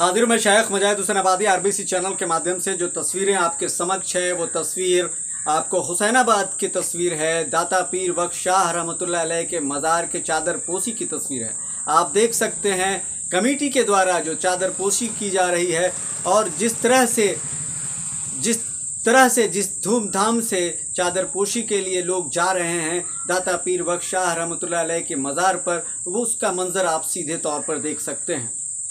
हाजिर में Sheikh Mujahid Husainabadi RBC channel के माध्यम से जो तस्वीरें आपके समक्ष है वो तस्वीर आपको हुसैनाबाद की तस्वीर है। दाता पीर बख्शाह रहमतुल्लाह अलैह के मज़ार के चादर पोशी की तस्वीर है। आप देख सकते हैं कमेटी के द्वारा जो चादर पोशी की जा रही है और जिस धूमधाम से चादर पोशी के लिए लोग जा रहे हैं दाता पीर बख्शाह रहमतुल्लाह अलैह के मज़ार पर, वो उसका मंज़र आप सीधे तौर पर देख सकते हैं।